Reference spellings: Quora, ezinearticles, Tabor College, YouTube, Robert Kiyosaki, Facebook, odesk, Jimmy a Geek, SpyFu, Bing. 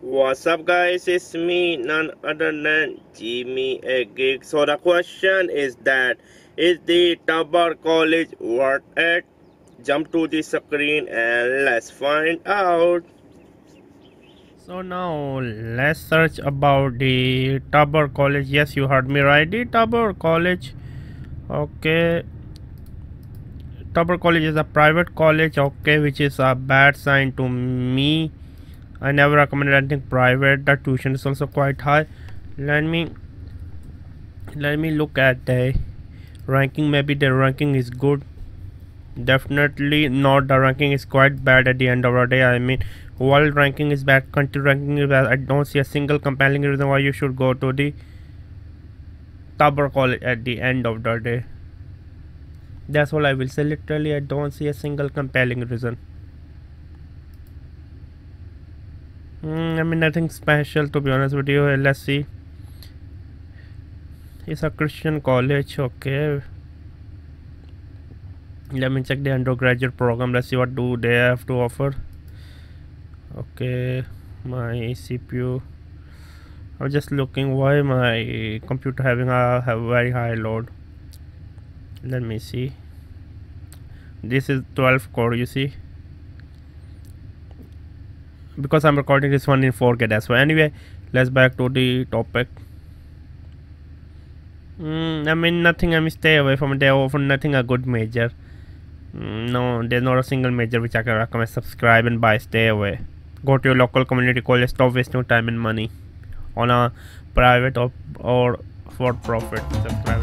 What's up, guys? It's me, none other than Jimmy a Geek. So the question is that is the Tabor College worth it? Jump to the screen and let's find out. So now let's search about the Tabor College. Yes, you heard me right, the Tabor College. Okay, Tabor College is a private college, okay, which is a bad sign to me. I never recommended anything private. The tuition is also quite high. Let me look at the ranking. Maybe the ranking is good. Definitely not. The ranking is quite bad at the end of the day. I mean, world ranking is bad, country ranking is bad. I don't see a single compelling reason why you should go to the Tabor College at the end of the day. That's all I will say. Literally, I don't see a single compelling reason. I mean, nothing special, to be honest with you. Let's see. It's a Christian college, okay. Let me check the undergraduate program. Let's see what do they have to offer. Okay, my CPU. I'm just looking why my computer having a very high load. Let me see. This is 12 core, you see. Because I'm recording this one in 4K, that's why. Anyway, let's back to the topic. I mean, nothing. I mean, stay away from it. They offer nothing a good major. No, there's not a single major which I can recommend. Subscribe and buy. Stay away. Go to your local community college. Stop wasting your time and money on a private or for profit. Subscribe.